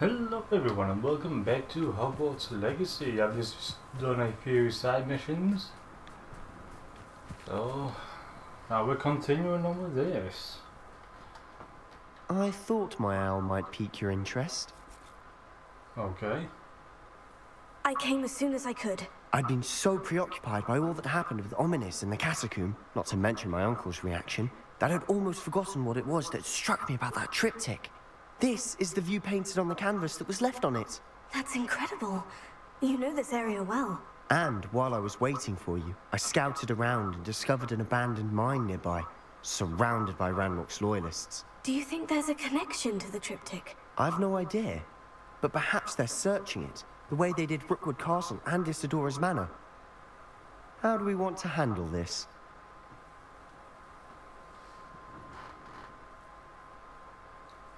Hello everyone and welcome back to Hogwarts Legacy. I've just done a few side missions. So, now we're continuing on with this. I thought my owl might pique your interest. Okay. I came as soon as I could. I'd been so preoccupied by all that happened with Ominis and the catacomb, not to mention my uncle's reaction, that I'd almost forgotten what it was that struck me about that triptych. This is the view painted on the canvas that was left on it. That's incredible. You know this area well. And while I was waiting for you, I scouted around and discovered an abandoned mine nearby, surrounded by Ranrok's loyalists. Do you think there's a connection to the triptych? I've no idea, but perhaps they're searching it, the way they did Brookwood Castle and Isidora's Manor. How do we want to handle this?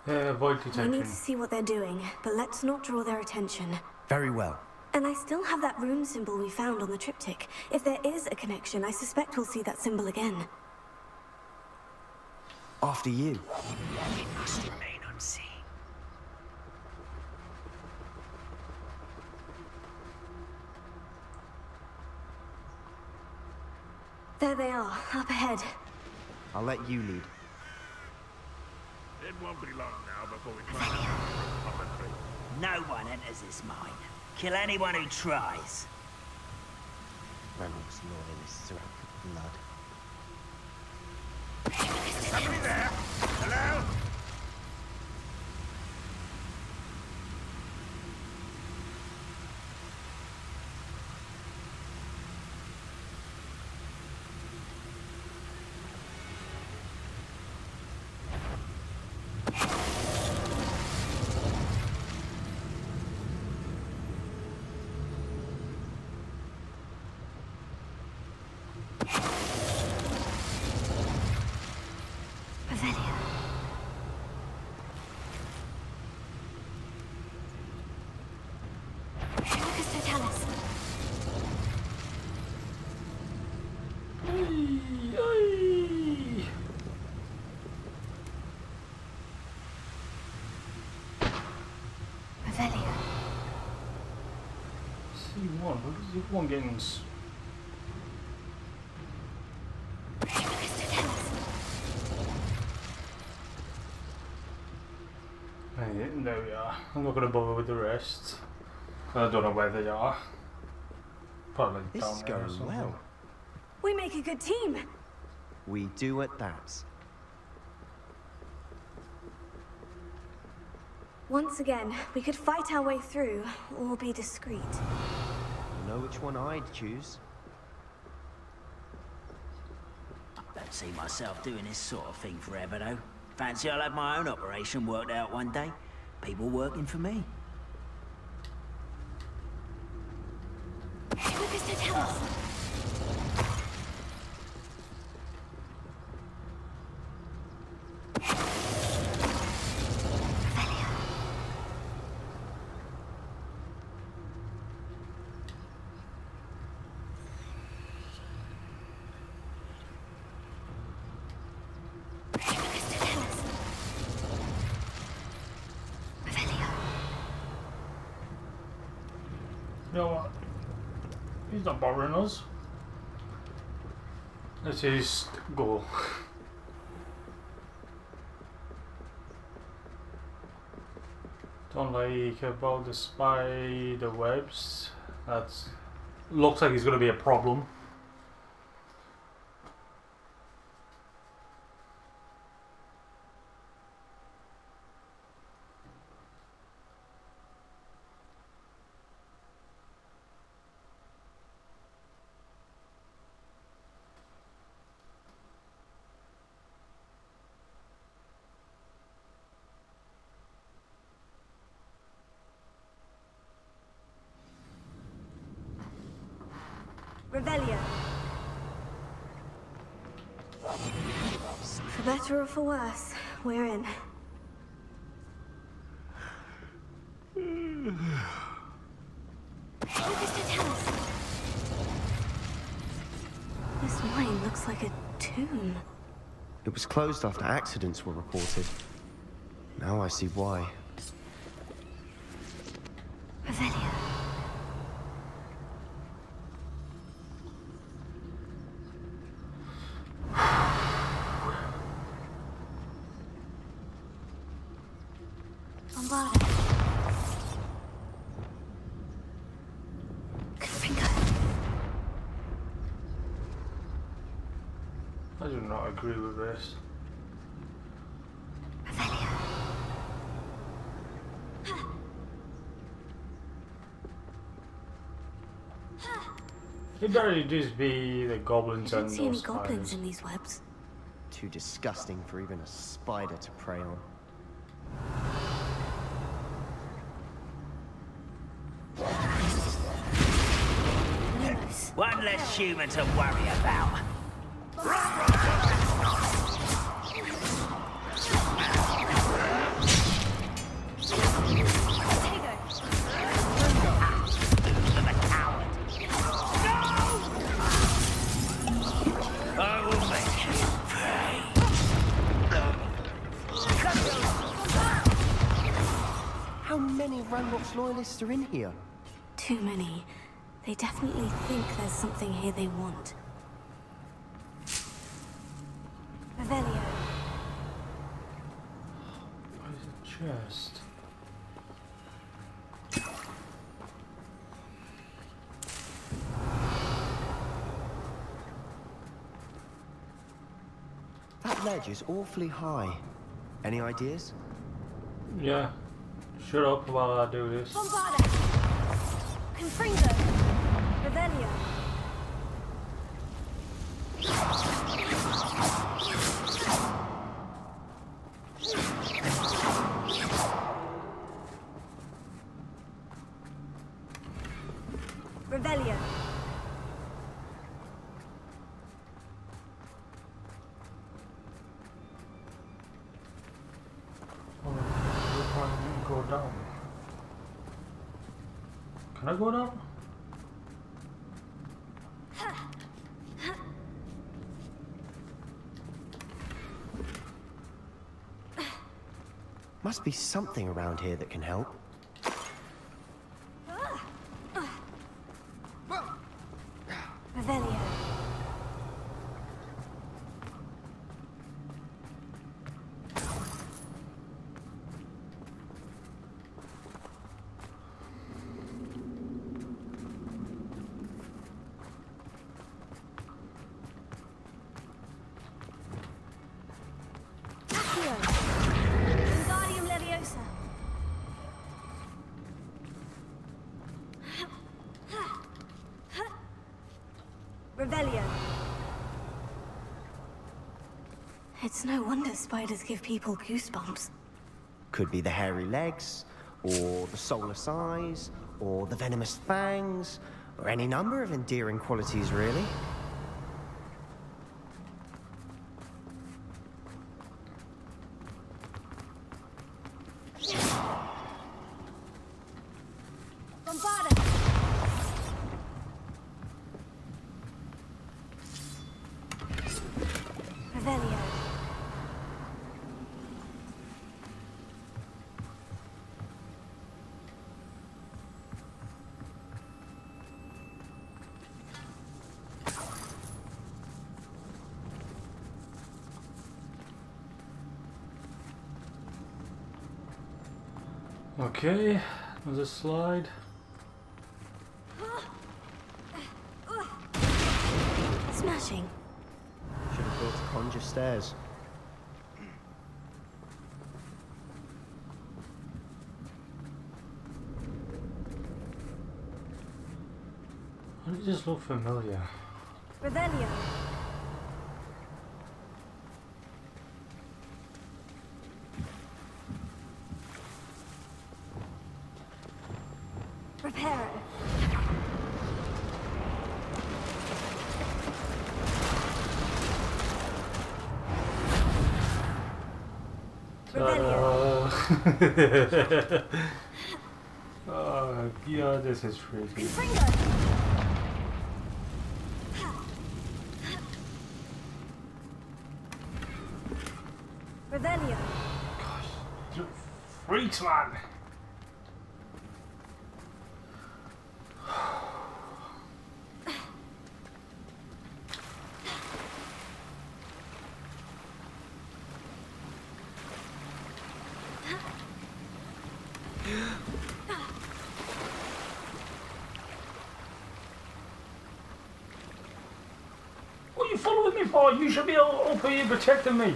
Avoid detection. We need to see what they're doing, but let's not draw their attention. Very well. And I still have that rune symbol we found on the triptych. If there is a connection, I suspect we'll see that symbol again. After you. It must remain unseen. There they are, up ahead. I'll let you lead. It won't be long now before we find out. No one enters this mine. Kill anyone who tries. Ranrok's loyalists are out for blood. Somebody there? Hello? One games. And there we are. I'm not gonna bother with the rest. I don't know where they are. Probably this down there or something. Well. We make a good team. We do at that. Once again, we could fight our way through or be discreet. Know which one I'd choose. I don't see myself doing this sort of thing forever though. Fancy I'll have my own operation worked out one day. People working for me. You know what? He's not bothering us. This is goal. Don't like about the spider webs. That's looks like it's gonna be a problem. For better or for worse, we're in. This mine looks like a tomb. It was closed after accidents were reported. Now I see why. water. Finger. I do not agree with this. It better just be the goblins and spiders. I don't see any goblins in these webs. Too disgusting for even a spider to prey on. One less human to worry about. Ranrok's loyalists are in here. Too many. They definitely think there's something here they want. Revelio. What is a chest? That ledge is awfully high. Any ideas? Yeah. Shut up while I do this. Bombarda! Confringo! Revelio! Revelio! Can I go down? Must be something around here that can help. Revelio. It's no wonder spiders give people goosebumps. Could be the hairy legs, or the soulless eyes, or the venomous fangs, or any number of endearing qualities, really. Okay, there's a slide. Smashing. Should have built conjure stairs. Why does it just look familiar? Revelio. Oh god, this is freaky. Revelio. Gosh, you freaks, man. What are you following me for? You should be up here protecting me.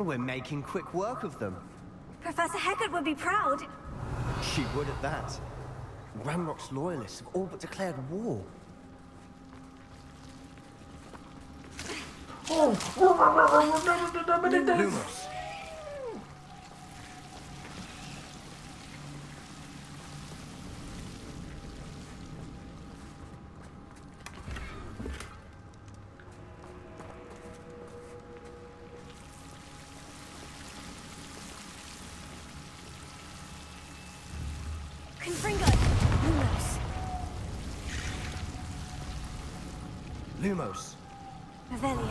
We're making quick work of them. Professor Hagrid would be proud. She would at that. Ranrock's loyalists have all but declared war. Oh! Lumos. Revelio.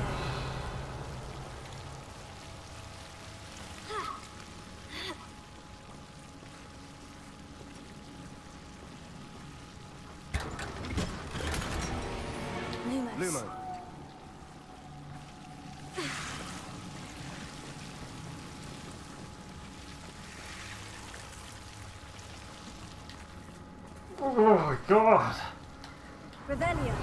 Lumos. Lumos. Oh my God. Revelio.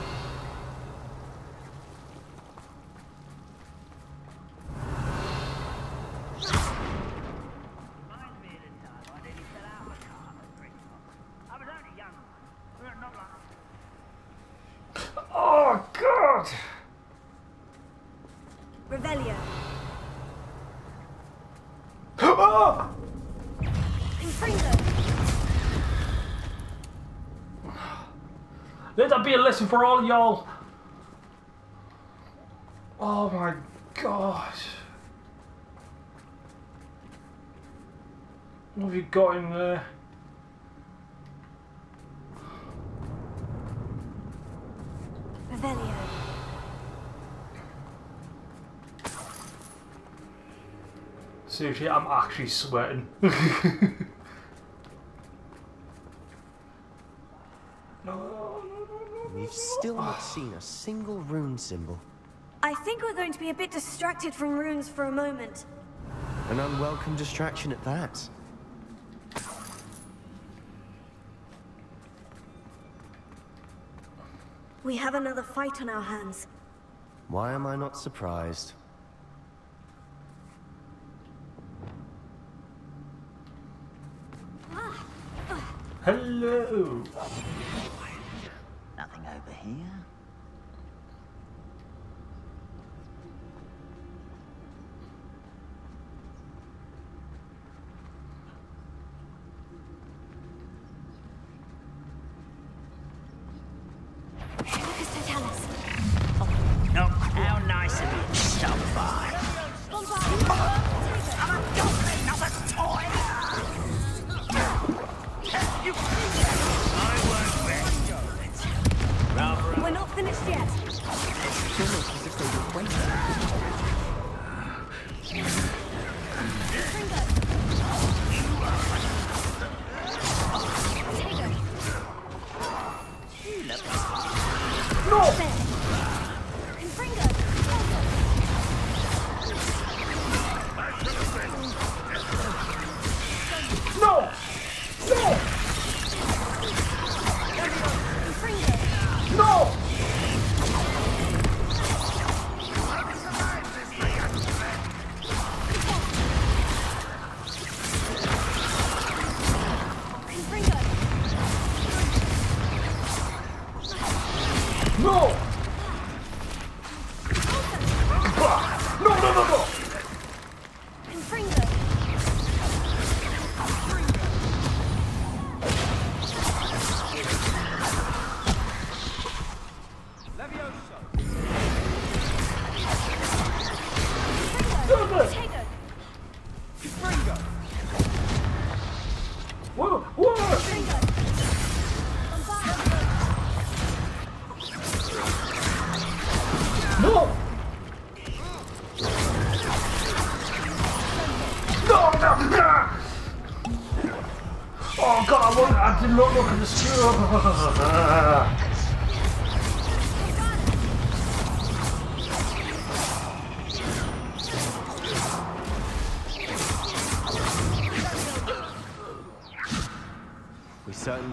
Let that be a lesson for all y'all. Oh my gosh. What have you got in there? Revelio. Seriously, I'm actually sweating. Still not seen a single rune symbol. I think we're going to be a bit distracted from runes for a moment. An unwelcome distraction at that. We have another fight on our hands. Why am I not surprised? Hello! Over here. We're not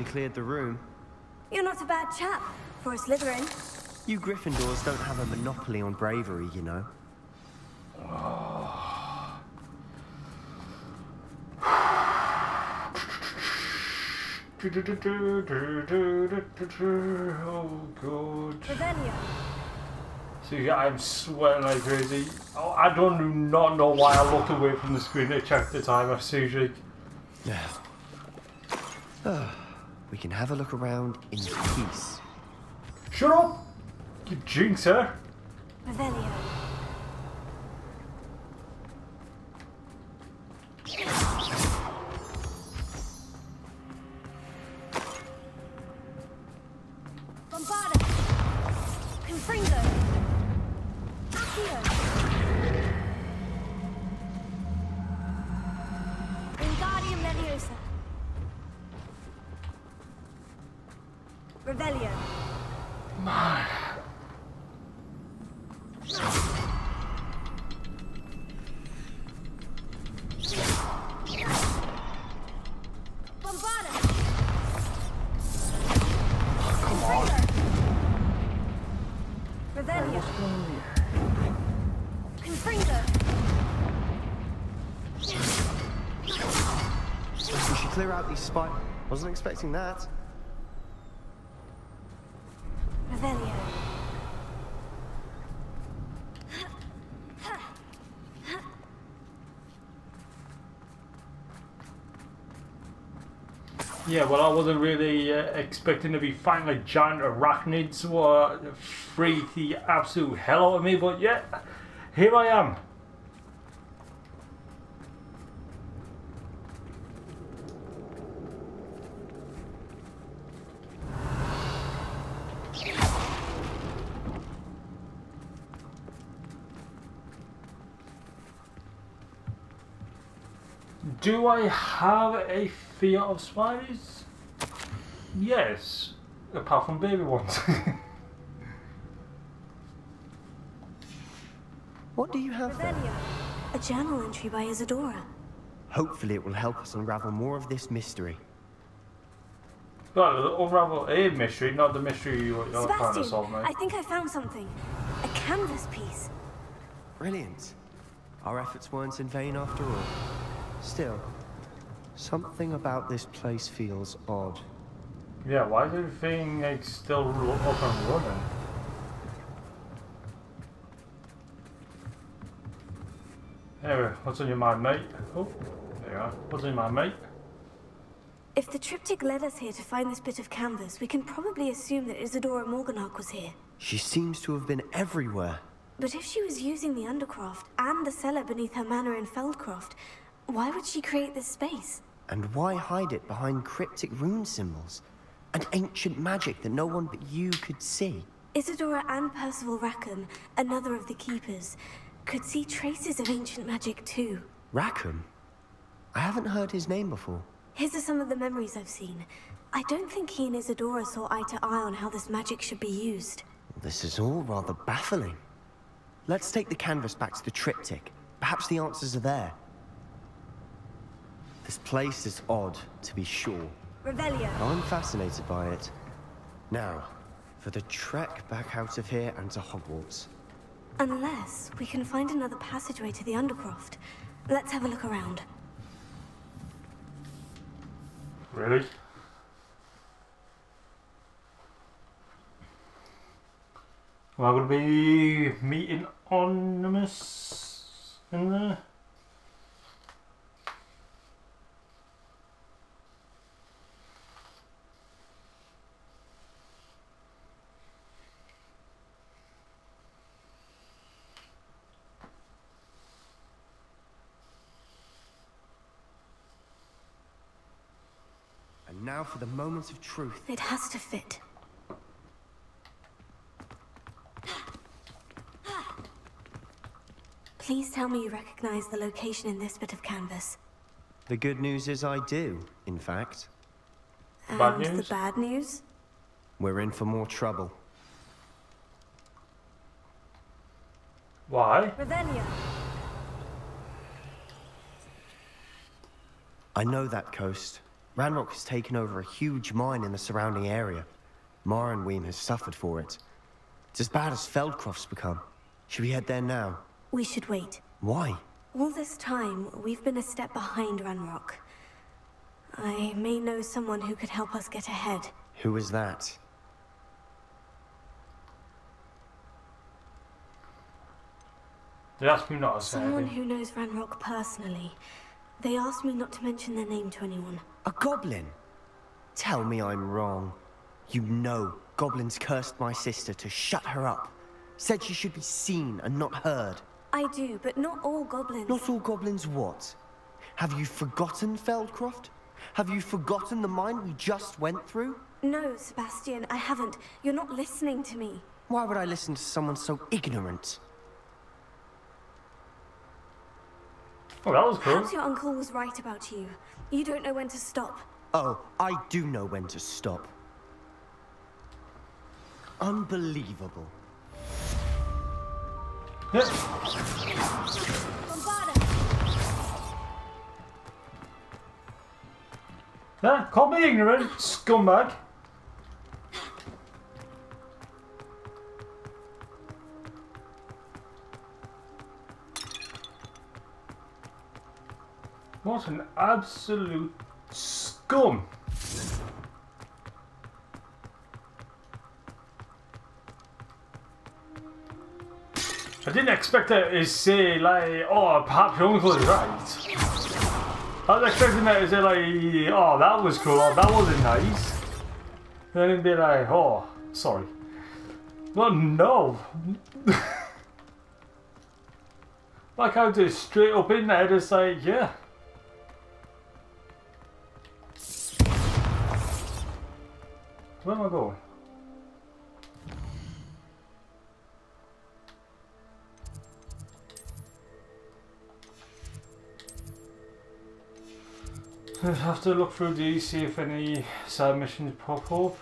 Cleared the room. You're not a bad chap for a Slytherin. You Gryffindors don't have a monopoly on bravery, you know. Oh god. Ravenia. See, I'm sweating like crazy. Oh, I don't not know why I looked away from the screen. I checked the time. I seriously. Yeah. We can have a look around in peace. Shut up! You jinx her! Revelio. Bombarda! Confringo! Accio! Wingardium Leviosa! Rebellion. Man. Bombarda. Oh, come on. Rebellion. Confringo. We should clear out these spikes. Wasn't expecting that. Yeah, well, I wasn't really expecting to be fighting like giant arachnids or freak the absolute hell out of me, but yeah, here I am. Do I have a fear of spiders? Yes, apart from baby ones. What do you have there? A journal entry by Isidora. Hopefully it will help us unravel more of this mystery. Well, unravel a mystery, not the mystery you're trying to solve, mate. I think I found something. A canvas piece. Brilliant. Our efforts weren't in vain after all. Still, something about this place feels odd. Yeah, why is everything like, still up and running? Anyway, what's on your mind, mate? Oh, there you are. What's on your mind, mate? If the triptych led us here to find this bit of canvas, we can probably assume that Isidora Morganach was here. She seems to have been everywhere. But if she was using the Undercroft and the cellar beneath her manor in Feldcroft, why would she create this space? And why hide it behind cryptic rune symbols? And ancient magic that no one but you could see? Isidora and Percival Rackham, another of the Keepers, could see traces of ancient magic too. Rackham? I haven't heard his name before. His are some of the memories I've seen. I don't think he and Isidora saw eye to eye on how this magic should be used. This is all rather baffling. Let's take the canvas back to the triptych. Perhaps the answers are there. This place is odd, to be sure. Revelio. I'm fascinated by it. Now, for the trek back out of here and to Hogwarts. Unless we can find another passageway to the Undercroft. Let's have a look around. Really? Well, I'm going to be meeting Ominis in there. now for the moments of truth. It has to fit. Please tell me you recognize the location in this bit of canvas. The good news is I do, in fact. And bad news? The bad news? We're in for more trouble. Why? Ravenna. I know that coast. Ranrok has taken over a huge mine in the surrounding area. Mar and Weem has suffered for it. It's as bad as Feldcroft's become. Should we head there now? We should wait. Why? All this time, we've been a step behind Ranrok. I may know someone who could help us get ahead. Who is that? That's me not to say anything. Someone who knows Ranrok personally. They asked me not to mention their name to anyone. A goblin? Tell me I'm wrong. You know, goblins cursed my sister to shut her up. Said she should be seen and not heard. I do, but not all goblins. Not all goblins what? Have you forgotten Feldcroft? Have you forgotten the mine we just went through? No, Sebastian, I haven't. You're not listening to me. Why would I listen to someone so ignorant? Oh, that was cool. Perhaps your uncle was right about you. You don't know when to stop. Oh, I do know when to stop. Unbelievable. Nah, call me ignorant, scumbag. What an absolute scum. I didn't expect her to say like, oh, perhaps your uncle is right. I was expecting her to say like, oh, that was cool, oh, that wasn't nice. Then it'd be like, oh, sorry. Well, no. Like I do straight up in there, just like, yeah. Where am I going? I'll have to look through these, see if any side missions pop up.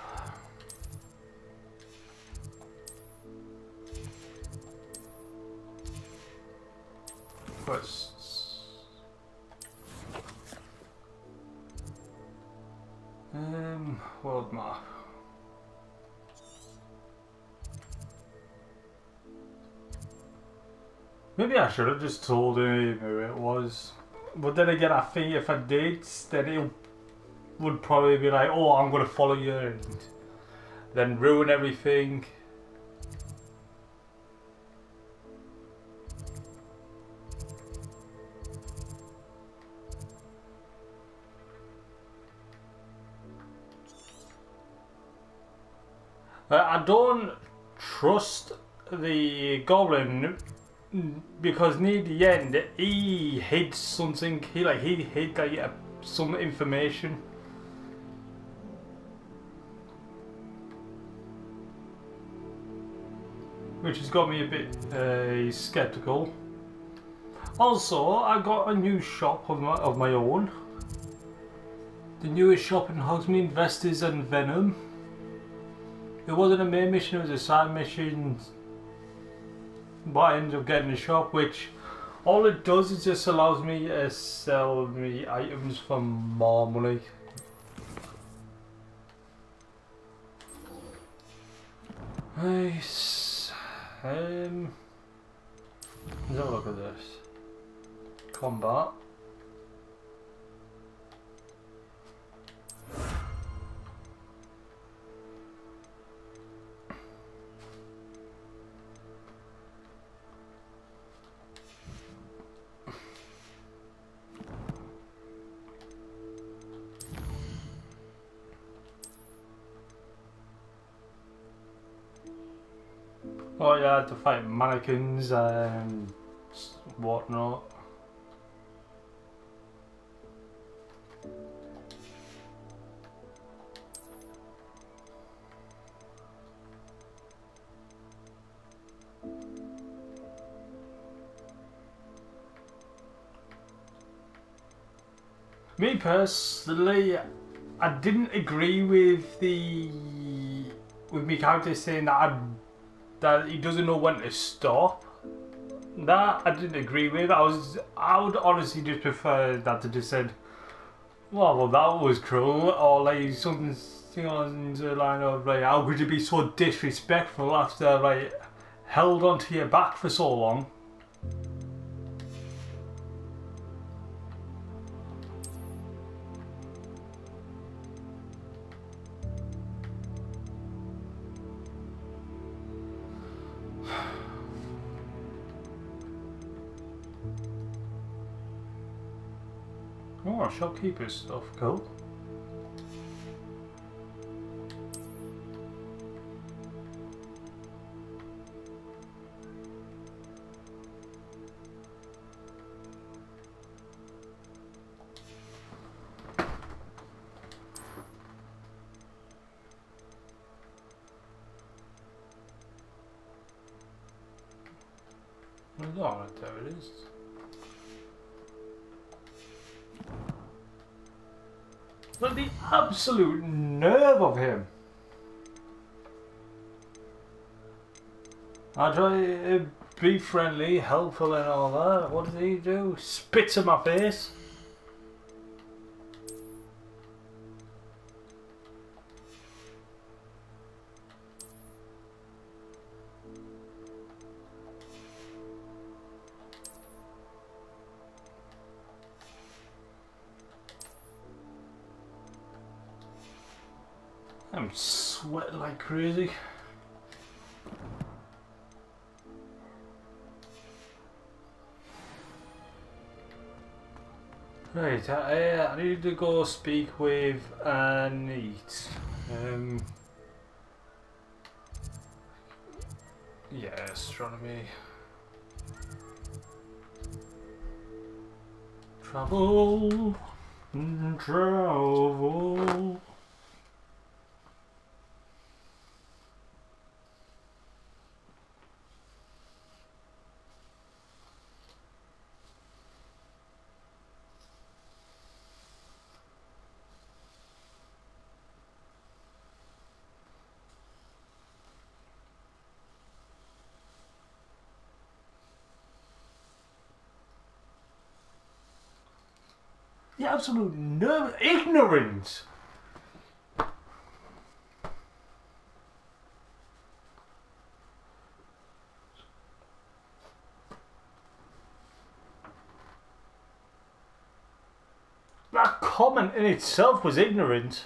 Quests. World map. Maybe I should have just told him who it was. But then again, I think if I did, then it would probably be like, oh, I'm going to follow you and then ruin everything. I don't trust the goblin. Because near the end, he hid something. He hid like some information. Which has got me a bit skeptical. Also, I got a new shop of my own. The newest shop in Hogsmeade, Investors and Venom. It wasn't a main mission, it was a side mission. But I ended up getting a shop, which all it does is just allows me to sell me items for more money. Nice. Let's have a look at this. Combat. Oh yeah, I had to fight mannequins and whatnot. Me personally, I didn't agree with my character saying that that he doesn't know when to stop. That I didn't agree with. I would honestly just prefer that to just said, well, that was cruel, or like something on the line of like, how could you be so disrespectful after like held onto your back for so long? Oh, shopkeeper stuff, cool. No, there it is. But the absolute nerve of him. I try to be friendly, helpful and all that. What does he do? Spits in my face. I'm sweating like crazy. Right, I need to go speak with Anit. Yeah, astronomy. Travel. The absolute nerve, ignorance. That comment in itself was ignorant.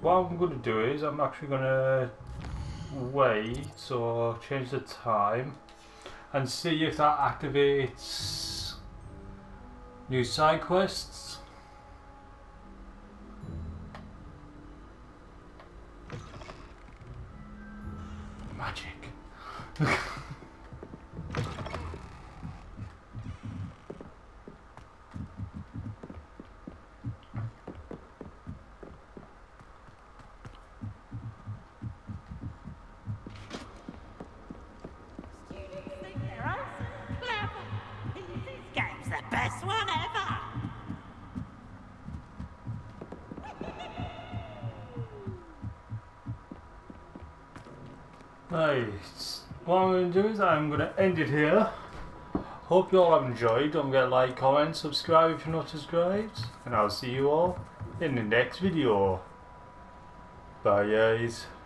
What I'm going to do is I'm actually going to wait or change the time and see if that activates new side quests. Magic. Right, what I'm going to do is I'm going to end it here. Hope you all have enjoyed. Don't forget to like, comment, subscribe if you're not subscribed. And I'll see you all in the next video. Bye guys.